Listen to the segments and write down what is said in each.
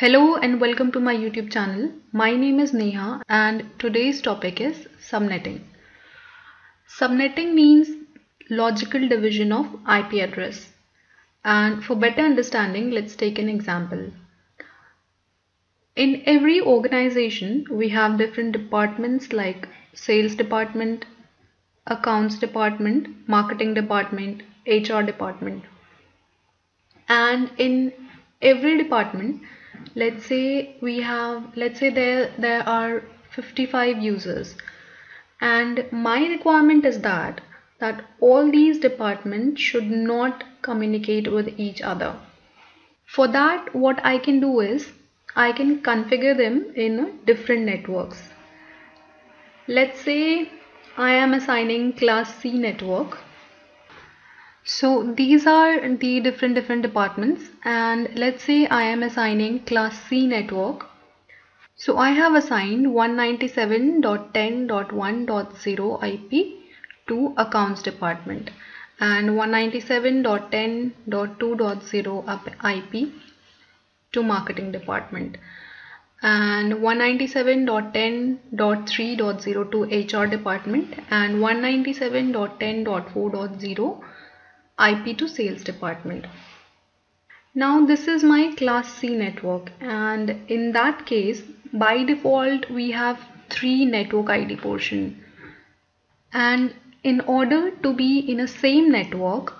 Hello and welcome to my YouTube channel. My name is Neha and today's topic is subnetting. Subnetting means logical division of IP address. And for better understanding, let's take an example. In every organization, we have different departments like sales department, accounts department, marketing department, HR department. And in every department, let's say there are 55 users, and my requirement is that all these departments should not communicate with each other. For that, what I can do is I can configure them in different networks. Let's say I am assigning class C network. So these are the different departments, and let's say I am assigning class C network. So I have assigned 197.10.1.0 IP to accounts department and 197.10.2.0 IP to marketing department and 197.10.3.0 to HR department and 197.10.4.0 IP to sales department. Now this is my class C network, and in that case by default we have 3 network ID portion, and in order to be in a same network,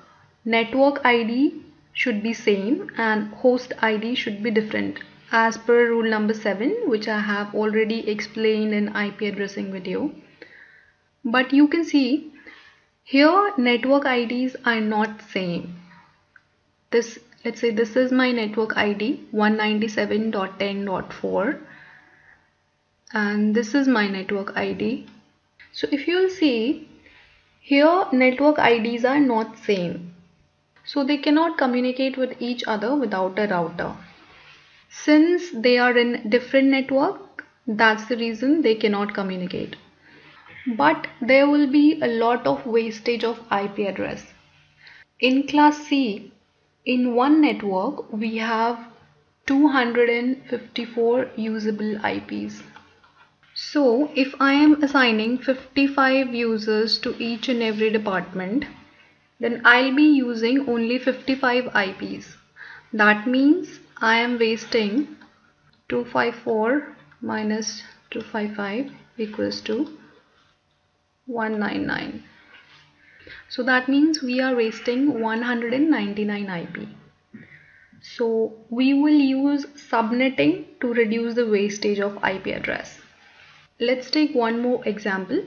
network ID should be same and host ID should be different as per rule number 7, which I have already explained in IP addressing video. But you can see here network IDs are not same. Let's say this is my network ID 197.10.4 and this is my network ID. So if you'll see here, network IDs are not same. So they cannot communicate with each other without a router. Since they are in different network, that's the reason they cannot communicate. But there will be a lot of wastage of IP address. In class C, in one network, we have 254 usable IPs. So if I am assigning 55 users to each and every department, then I'll be using only 55 IPs. That means I am wasting 254 minus 255 equals to 199. So that means we are wasting 199 IP. So we will use subnetting to reduce the wastage of IP address. Let's take one more example.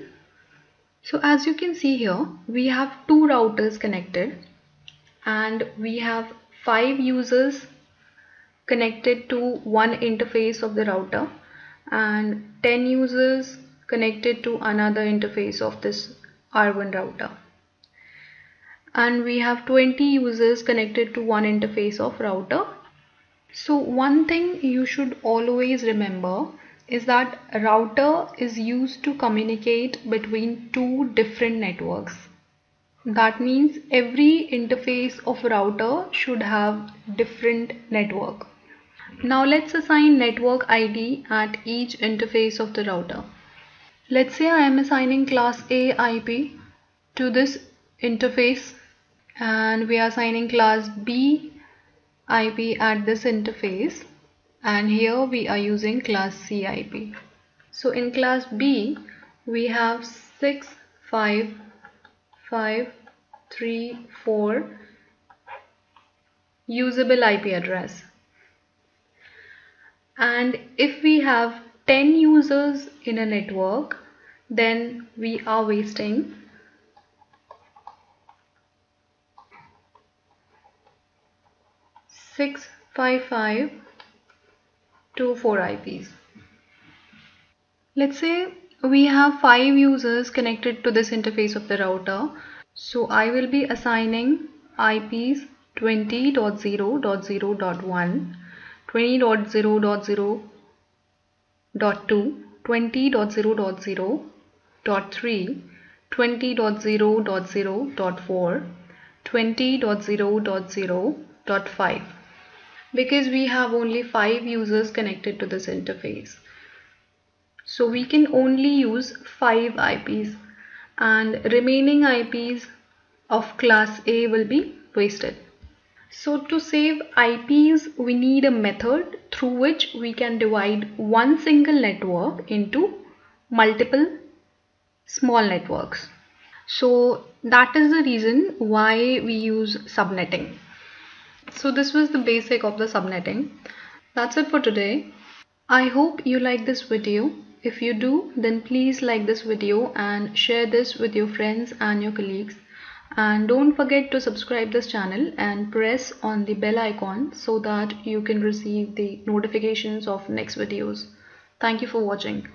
So as you can see here, we have 2 routers connected and we have 5 users connected to one interface of the router and 10 users connected to another interface of this R1 router, and we have 20 users connected to one interface of router. So one thing you should always remember is that router is used to communicate between 2 different networks. That means every interface of router should have different network. Now let's assign network ID at each interface of the router. Let's say I am assigning class A IP to this interface and we are assigning class B IP at this interface, and here we are using class C IP. So in class B we have 65534 usable IP address, and if we have 10 users in a network, then we are wasting 65524 IPs. Let's say we have 5 users connected to this interface of the router. So I will be assigning IPs 20.0.0.1, 20.0.0.2, 20.0.0.3, 20.0.0.4, 20.0.0.5, because we have only 5 users connected to this interface. So we can only use 5 IPs and remaining IPs of class A will be wasted. So to save IPs, we need a method through which we can divide one single network into multiple small networks. So that is the reason why we use subnetting. So this was the basic of the subnetting. That's it for today. I hope you like this video. If you do, then please like this video and share this with your friends and your colleagues. And don't forget to subscribe this channel and press on the bell icon so that you can receive the notifications of next videos. Thank you for watching.